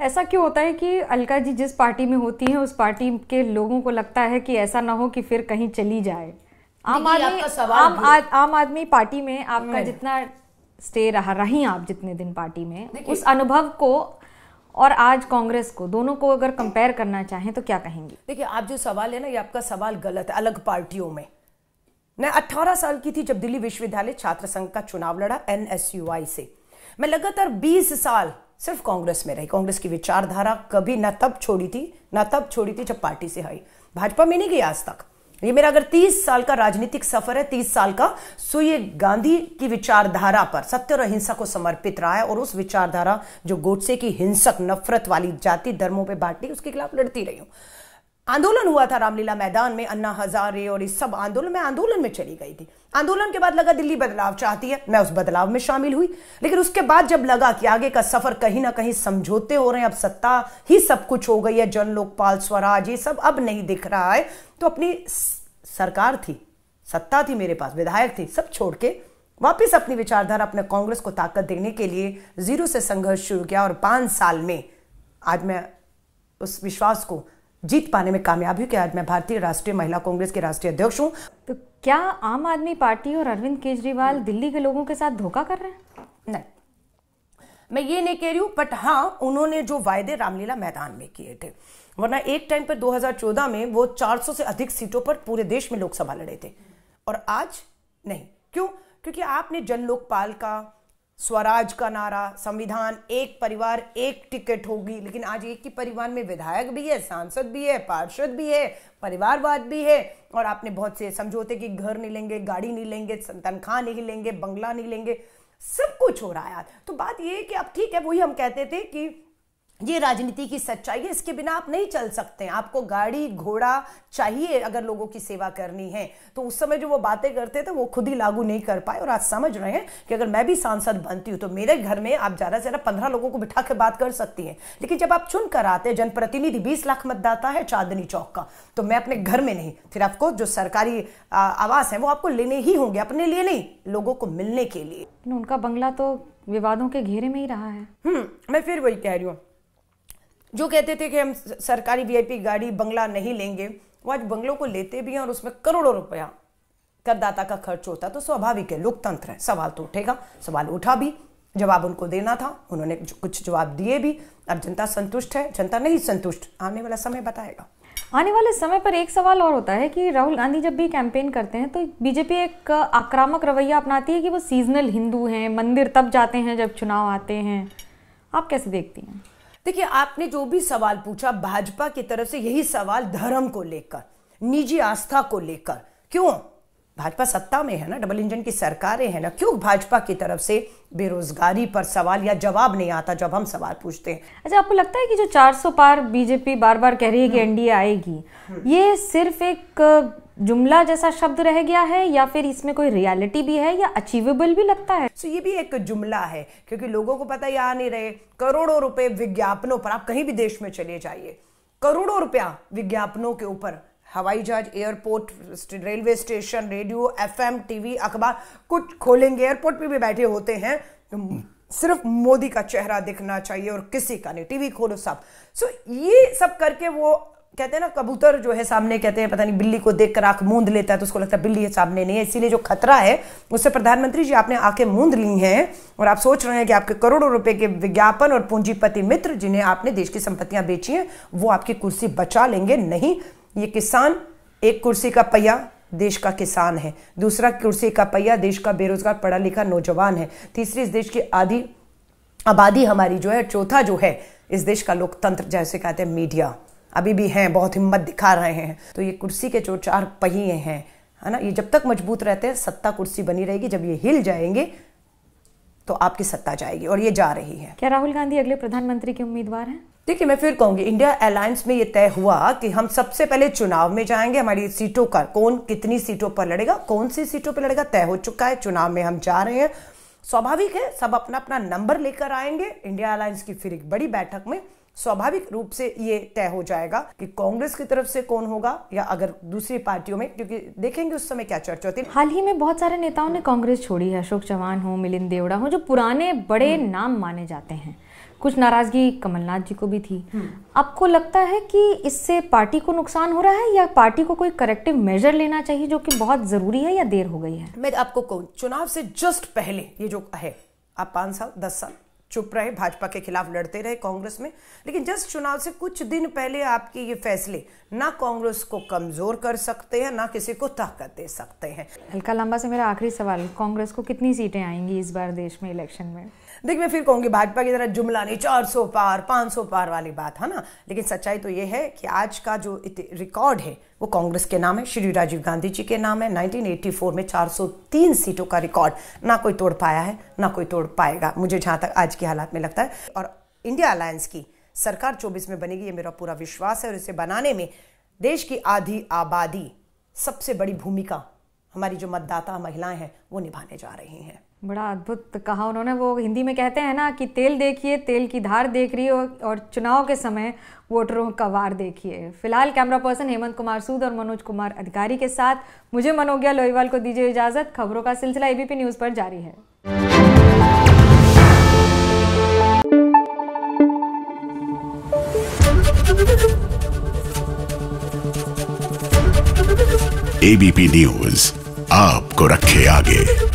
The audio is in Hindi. ऐसा क्यों होता है कि अलका जी जिस पार्टी में होती हैं उस पार्टी के लोगों को लगता है कि ऐसा ना हो कि फिर कहीं चली जाए? आम आदमी पार्टी में आपका जितना स्टे रही आप जितने दिन पार्टी में, उस अनुभव को और आज कांग्रेस को, दोनों को अगर कंपेयर करना चाहें तो क्या कहेंगी? देखिए, आप जो सवाल है ना, ये आपका सवाल गलत है। अलग पार्टियों में मैं 18 साल की थी जब दिल्ली विश्वविद्यालय छात्र संघ का चुनाव लड़ा NSUI से। मैं लगातार 20 साल सिर्फ कांग्रेस में रही। कांग्रेस की विचारधारा कभी ना तब छोड़ी थी जब पार्टी से आई। भाजपा में नहीं गई आज तक। ये मेरा अगर 30 साल का राजनीतिक सफर है, 30 साल का सूर्य गांधी की विचारधारा पर, सत्य और अहिंसा को समर्पित रहा है। और उस विचारधारा जो गोडसे की हिंसक नफरत वाली जाति धर्मों पे बांटती, उसके खिलाफ लड़ती रही हूँ। आंदोलन हुआ था रामलीला मैदान में, अन्ना हजारे और इस सब आंदोलन में चली गई थी। आंदोलन के बाद लगा दिल्ली बदलाव चाहती है, मैं उस बदलाव में शामिल हुई। लेकिन उसके बाद जब लगा कि आगे का सफर कहीं ना कहीं समझौते हो रहे हैं, अब सत्ता ही सब कुछ हो गई है, जन लोकपाल स्वराज ये सब अब नहीं दिख रहा है, तो अपनी सरकार थी, सत्ता थी मेरे पास, विधायक थी, सब छोड़ के वापिस अपनी विचारधारा, अपने कांग्रेस को ताकत देने के लिए जीरो से संघर्ष शुरू किया। और 5 साल में आज मैं उस विश्वास को जीत पाने में कामयाब हुई कि आज मैं भारतीय राष्ट्रीय महिला कांग्रेस के राष्ट्रीय अध्यक्ष हूँ। तो क्या आम आदमी पार्टी और अरविंद केजरीवाल दिल्ली के लोगों के साथ धोखा कर रहे हैं? नहीं, मैं ये नहीं कह रही हूँ, बट हाँ, उन्होंने जो वायदे रामलीला मैदान में किए थे, वरना एक टाइम पर 2014 में वो 400 से अधिक सीटों पर पूरे देश में लोकसभा लड़े थे और आज नहीं। क्यों? क्योंकि आपने जन लोकपाल का, स्वराज का नारा, संविधान, एक परिवार एक टिकट होगी, लेकिन आज एक ही परिवार में विधायक भी है, सांसद भी है, पार्षद भी है, परिवारवाद भी है। और आपने बहुत से समझौते कि घर नहीं लेंगे, गाड़ी नहीं लेंगे, तनख्वाह नहीं लेंगे, बंगला नहीं लेंगे, सब कुछ हो रहा है। तो बात ये है कि अब ठीक है, वही हम कहते थे कि ये राजनीति की सच्चाई है, इसके बिना आप नहीं चल सकते हैं। आपको गाड़ी घोड़ा चाहिए अगर लोगों की सेवा करनी है। तो उस समय जो वो बातें करते थे वो खुद ही लागू नहीं कर पाए और आज समझ रहे हैं कि अगर मैं भी सांसद बनती हूँ तो मेरे घर में आप ज़्यादा से ज़्यादा 15 लोगों को बिठा के बात कर सकती हैं। लेकिन जब आप चुन कर आते हैं जनप्रतिनिधि, 20 लाख मतदाता है चांदनी चौक का, तो मैं अपने घर में नहीं, फिर आपको जो सरकारी आवास है वो आपको लेने ही होंगे, अपने लिए नहीं, लोगों को मिलने के लिए। उनका बंगला तो विवादों के घेरे में ही रहा है। मैं फिर वही कह रही हूँ, जो कहते थे कि हम सरकारी VIP गाड़ी बंगला नहीं लेंगे, वो आज बंगलों को लेते भी हैं और उसमें करोड़ों रुपया करदाता का खर्च होता। तो स्वाभाविक है, लोकतंत्र है, सवाल तो उठेगा। सवाल उठा भी, जवाब उनको देना था, उन्होंने कुछ जवाब दिए भी। अब जनता संतुष्ट है, जनता नहीं संतुष्ट, आने वाला समय बताएगा। आने वाले समय पर एक सवाल और होता है कि राहुल गांधी जब भी कैंपेन करते हैं तो बीजेपी एक आक्रामक रवैया अपनाती है कि वो सीजनल हिंदू हैं, मंदिर तब जाते हैं जब चुनाव आते हैं। आप कैसे देखती हैं? देखिए, आपने जो भी सवाल पूछा, भाजपा की तरफ से यही सवाल धर्म को लेकर, निजी आस्था को लेकर। क्यों? भाजपा सत्ता में है ना, डबल इंजन की सरकारें हैं ना, क्यों भाजपा की तरफ से बेरोजगारी पर सवाल या जवाब नहीं आता जब हम सवाल पूछते हैं? अच्छा, आपको लगता है कि जो 400 पार बीजेपी बार बार कह रही है कि NDA आएगी, ये सिर्फ एक जुमला जैसा शब्द रह गया है या फिर इसमें कोई रियलिटी भी है या अचीवेबल भी लगता है? ये भी एक जुमला है, क्योंकि लोगों को पता ही आ नहीं रहे। करोड़ों रुपए विज्ञापनों पर, आप कहीं भी देश में चले जाइए, करोड़ों रुपया विज्ञापनों के ऊपर, हवाई जहाज, airport, railway station, radio, FM, TV, अखबार कुछ खोलेंगे, एयरपोर्ट पे भी बैठे होते हैं, सिर्फ मोदी का चेहरा दिखना चाहिए और किसी का नहीं, TV खोलो सब। ये सब करके वो कहते हैं ना, कबूतर जो है सामने, कहते हैं पता नहीं, बिल्ली को देखकर आंख मूंद लेता है तो उसको लगता है बिल्ली सामने नहीं है। इसीलिए जो खतरा है उससे प्रधानमंत्री जी आपने आंखें मूंद ली हैं और आप सोच रहे हैं कि आपके करोड़ों रुपए के विज्ञापन और पूंजीपति मित्र जिन्हें आपने देश की संपत्तियां बेची हैं वो आपकी कुर्सी बचा लेंगे। नहीं, ये किसान एक कुर्सी का पहिया देश का किसान है, दूसरा कुर्सी का पहिया देश का बेरोजगार पढ़ा लिखा नौजवान है, तीसरी इस देश की आधी आबादी हमारी जो है, चौथा जो है इस देश का लोकतंत्र जैसे कहते हैं मीडिया, अभी भी हैं, बहुत हिम्मत दिखा रहे हैं। तो ये कुर्सी के जो 4 पहिए हैं, है ना, ये जब तक मजबूत रहते हैं सत्ता कुर्सी बनी रहेगी, जब ये हिल जाएंगे तो आपकी सत्ता जाएगी और ये जा रही है। क्या राहुल गांधी अगले प्रधानमंत्री के उम्मीदवार हैं? देखिए, मैं फिर कहूंगी, इंडिया अलायंस में ये तय हुआ कि हम सबसे पहले चुनाव में जाएंगे। हमारी सीटों का कौन कितनी सीटों पर लड़ेगा, कौन सी सीटों पर लड़ेगा, तय हो चुका है। चुनाव में हम जा रहे हैं, स्वाभाविक है, सब अपना अपना नंबर लेकर आएंगे। इंडिया अलायंस की फिर एक बड़ी बैठक में स्वाभाविक रूप से ये तय हो जाएगा कि कांग्रेस की तरफ से कौन होगा या अगर दूसरी पार्टियों में, क्योंकि देखेंगे उस समय क्या चर्चा होती है। हाल ही में बहुत सारे नेताओं ने कांग्रेस छोड़ी है, अशोक चौहान हो, मिलिंद देवड़ा हो, जो पुराने बड़े नाम माने जाते हैं। कुछ नाराजगी कमलनाथ जी को भी थी। आपको लगता है कि इससे पार्टी को नुकसान हो रहा है या पार्टी को कोई करेक्टिव मेजर लेना चाहिए जो कि बहुत जरूरी है, या देर हो गई है? मैं आपको कहूँ, चुनाव से जस्ट पहले ये जो है, आप 5 साल 10 साल चुप रहे, भाजपा के खिलाफ लड़ते रहे कांग्रेस में, लेकिन जस्ट चुनाव से कुछ दिन पहले आपके ये फैसले ना कांग्रेस को कमजोर कर सकते हैं ना किसी को ताकत दे सकते हैं। अलका लांबा से मेरा आखिरी सवाल, कांग्रेस को कितनी सीटें आएंगी इस बार देश में इलेक्शन में? देखिए, मैं फिर कहूंगी भाजपा की तरह जुमला नहीं, 400 पार 500 पार वाली बात है ना, लेकिन सच्चाई तो ये है कि आज का जो रिकॉर्ड है वो कांग्रेस के नाम है, श्री राजीव गांधी जी के नाम है। 1984 में 403 सीटों का रिकॉर्ड ना कोई तोड़ पाया है ना कोई तोड़ पाएगा, मुझे जहाँ तक आज की हालात में लगता है। और इंडिया अलायंस की सरकार 24 में बनेगी, ये मेरा पूरा विश्वास है, और इसे बनाने में देश की आधी आबादी, सबसे बड़ी भूमिका हमारी जो मतदाता महिलाएं हैं वो निभाने जा रही हैं। बड़ा अद्भुत कहा उन्होंने। वो हिंदी में कहते हैं ना कि तेल देखिए, तेल की धार देख रही हो, और चुनाव के समय वोटरों का वार देखिए। फिलहाल कैमरा पर्सन हेमंत कुमार सूद और मनोज कुमार अधिकारी के साथ मुझे मनोज्ञा लोईवाल को दीजिए इजाज़त। खबरों का सिलसिला एबीपी न्यूज़ पर जारी है। एबीपी न्यूज़ आपको रखे आगे।